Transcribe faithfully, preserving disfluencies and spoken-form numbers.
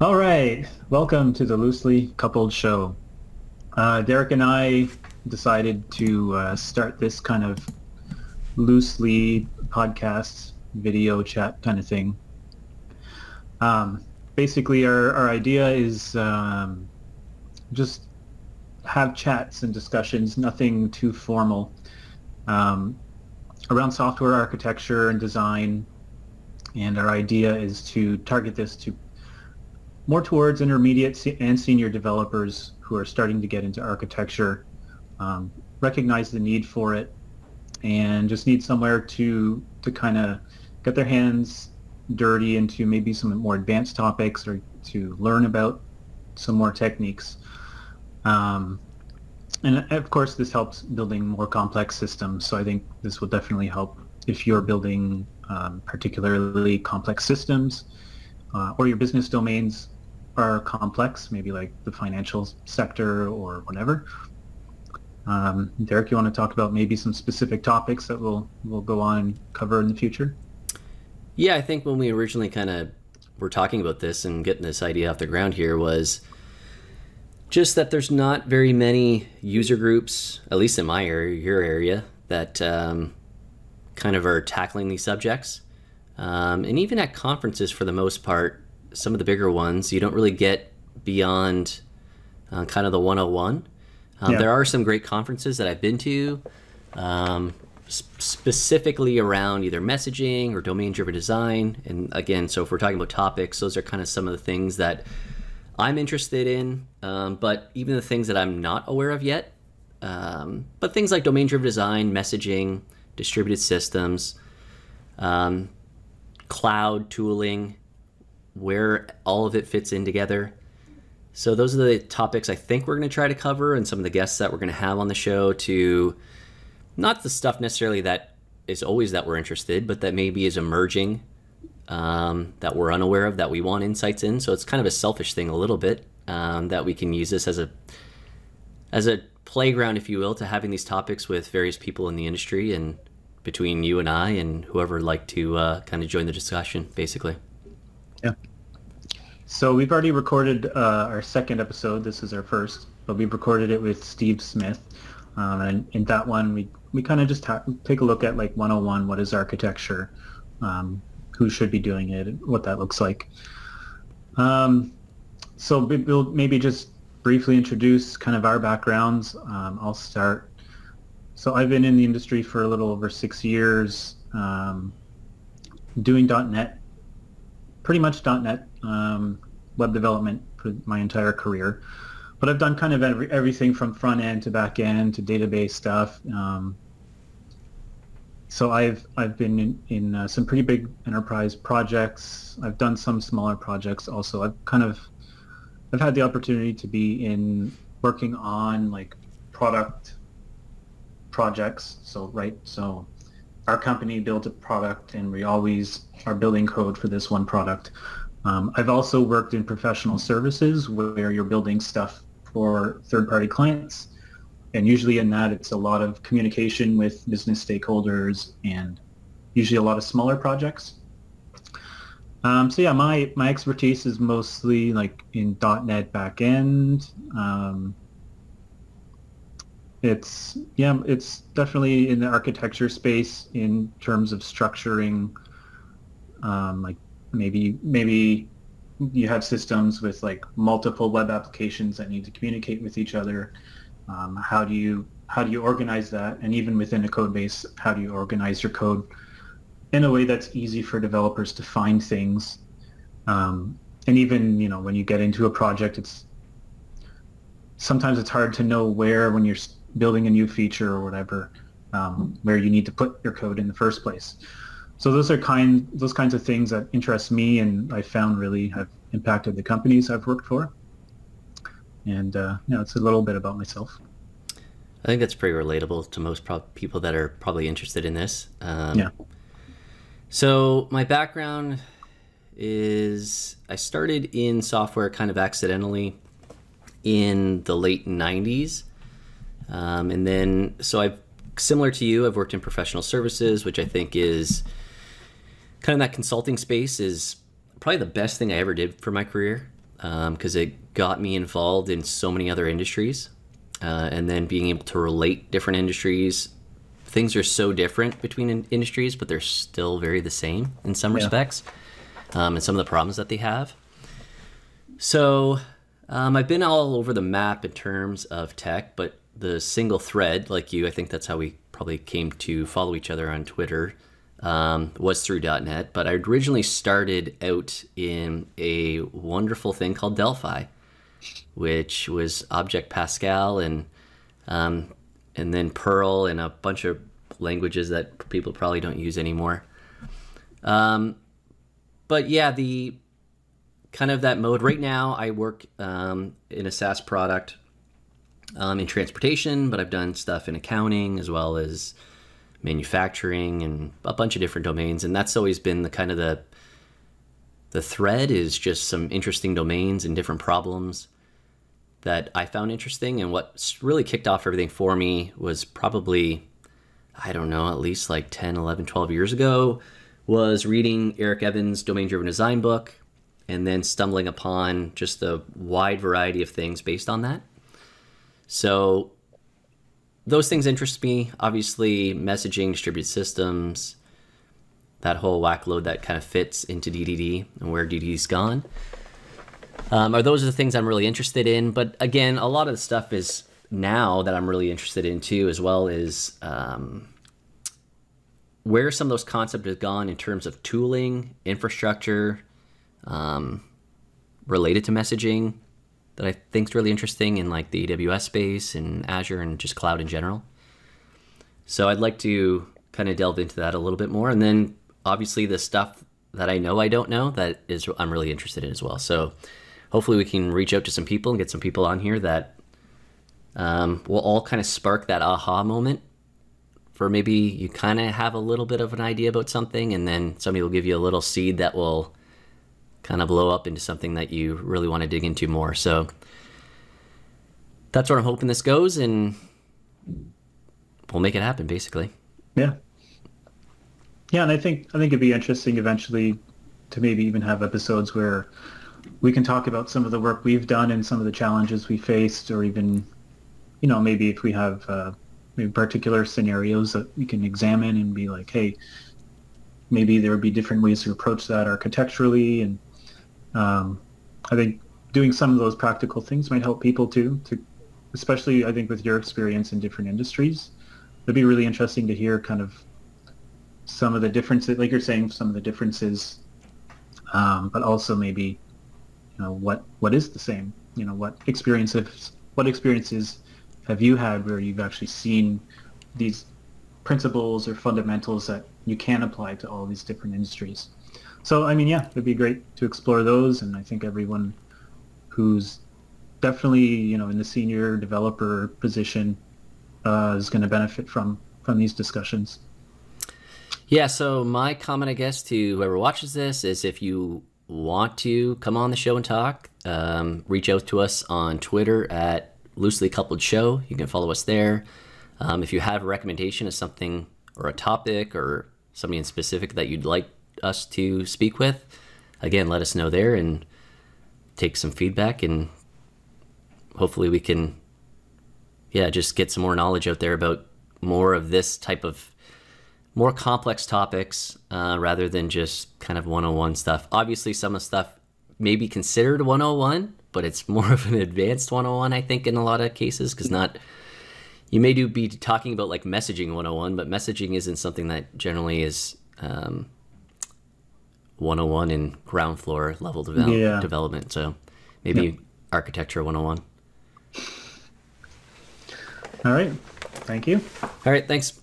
All right, welcome to the Loosely Coupled Show. Uh, Derek and I decided to uh, start this kind of loosely podcast, video chat kind of thing. Um, basically, our, our idea is um, just have chats and discussions, nothing too formal, um, around software architecture and design. And our idea is to target this to more towards intermediate and senior developers who are starting to get into architecture, um, recognize the need for it, and just need somewhere to to kind of get their hands dirty into maybe some more advanced topics or to learn about some more techniques. Um, and of course, this helps building more complex systems, so I think this will definitely help if you're building um, particularly complex systems, uh, or your business domains are complex, maybe like the financial sector or whatever. Um, Derek, you want to talk about maybe some specific topics that we'll, we'll go on and cover in the future? Yeah, I think when we originally kind of were talking about this and getting this idea off the ground here was just that there's not very many user groups, at least in my area, your area, that um, kind of are tackling these subjects. Um, and even at conferences, for the most part, some of the bigger ones, you don't really get beyond uh, kind of the one oh one. Um, yeah. There are some great conferences that I've been to, um, sp specifically around either messaging or domain-driven design. And again, so if we're talking about topics, those are kind of some of the things that I'm interested in, um, but even the things that I'm not aware of yet. Um, but things like domain-driven design, messaging, distributed systems, um, cloud tooling, where all of it fits in together. So those are the topics I think we're going to try to cover, and some of the guests that we're going to have on the show, to not the stuff necessarily that is always that we're interested, but that maybe is emerging, um, that we're unaware of, that we want insights in. So it's kind of a selfish thing a little bit, um, that we can use this as a as a playground, if you will, to having these topics with various people in the industry and between you and I and whoever would like to uh, kind of join the discussion, basically. Yeah. So we've already recorded uh, our second episode. This is our first, but we recorded it with Steve Smith. Um, and in that one, we, we kind of just take a look at like one oh one, what is architecture, um, who should be doing it, and what that looks like. Um, so we'll maybe just briefly introduce kind of our backgrounds. Um, I'll start. So I've been in the industry for a little over six years, um, doing dot net, pretty much dot net um, web development for my entire career. But I've done kind of every, everything from front end to back end to database stuff. Um, so I've I've been in, in uh, some pretty big enterprise projects. I've done some smaller projects also. I've kind of I've had the opportunity to be in working on like product projects. So right, so. Our company built a product, and we always are building code for this one product. Um, I've also worked in professional services where you're building stuff for third-party clients, and usually in that it's a lot of communication with business stakeholders and usually a lot of smaller projects. Um, so yeah, my, my expertise is mostly like in dot net backend. Um, It's, yeah, it's definitely in the architecture space in terms of structuring, um, like maybe, maybe you have systems with like multiple web applications that need to communicate with each other. Um, how do you, how do you organize that? And even within a code base, how do you organize your code in a way that's easy for developers to find things? Um, and even, you know, when you get into a project, it's, sometimes it's hard to know where, when you're building a new feature or whatever, um, where you need to put your code in the first place. So those are kind, those kinds of things that interest me, and I found really have impacted the companies I've worked for. And uh, you know, it's a little bit about myself. I think that's pretty relatable to most pro people that are probably interested in this. Um, yeah. So my background is I started in software kind of accidentally in the late nineties. Um, and then, so I've, similar to you, I've worked in professional services, which I think is kind of that consulting space is probably the best thing I ever did for my career. because um, it got me involved in so many other industries. Uh, and then being able to relate different industries. Things are so different between in industries, but they're still very the same in some yeah. respects, um, and some of the problems that they have. So um, I've been all over the map in terms of tech, but the single thread, like you, I think that's how we probably came to follow each other on Twitter, um, was through dot net. But I originally started out in a wonderful thing called Delphi, which was Object Pascal and um, and then Perl and a bunch of languages that people probably don't use anymore. Um, but yeah, the kind of that mode. Right now I work um, in a SaaS product um, in transportation, but I've done stuff in accounting as well as manufacturing and a bunch of different domains. And that's always been the kind of the, the thread is just some interesting domains and different problems that I found interesting. And what really kicked off everything for me was probably, I don't know, at least like ten, eleven, twelve years ago, was reading Eric Evans' Domain-Driven Design book, and then stumbling upon just a wide variety of things based on that. So those things interest me. Obviously, messaging, distributed systems, that whole whack load that kind of fits into D D D and where D D D's gone. Um, are those are the things I'm really interested in. But again, a lot of the stuff is now that I'm really interested in too, as well as um, where some of those concepts have gone in terms of tooling, infrastructure, um, related to messaging that I think is really interesting in like the A W S space and Azure and just cloud in general. So I'd like to kind of delve into that a little bit more. And then obviously the stuff that I know I don't know that is I'm really interested in as well. So hopefully we can reach out to some people and get some people on here that um, will all kind of spark that aha moment for maybe you kind of have a little bit of an idea about something, and then somebody will give you a little seed that will kind of blow up into something that you really want to dig into more. So that's where I'm hoping this goes, and we'll make it happen basically. Yeah. Yeah, and I think I think it'd be interesting eventually to maybe even have episodes where we can talk about some of the work we've done and some of the challenges we faced, or even, you know, maybe if we have uh, maybe particular scenarios that we can examine and be like, hey, maybe there would be different ways to approach that architecturally. And um, I think doing some of those practical things might help people too, to, especially I think with your experience in different industries. It'd be really interesting to hear kind of some of the differences, like you're saying, some of the differences, um, but also maybe, you know, what what is the same? You know, what experiences, what experiences have you had where you've actually seen these principles or fundamentals that you can apply to all these different industries? So, I mean, yeah, it'd be great to explore those, and I think everyone who's definitely, you know, in the senior developer position uh, is going to benefit from from these discussions. Yeah, so my comment, I guess, to whoever watches this is if you want to come on the show and talk, um, reach out to us on Twitter at Loosely Coupled Show. You can follow us there. Um, if you have a recommendation of something or a topic or somebody in specific that you'd like us to speak with, again, let us know there and take some feedback, and hopefully we can, yeah, just get some more knowledge out there about more of this type of more complex topics uh, rather than just kind of one oh one stuff. Obviously, some of the stuff may be considered one oh one, but it's more of an advanced one oh one, I think, in a lot of cases, because not you may do be talking about like messaging one oh one, but messaging isn't something that generally is um, one oh one in ground floor level develop, yeah. development. So maybe yep. architecture one oh one. All right. Thank you. All right. Thanks.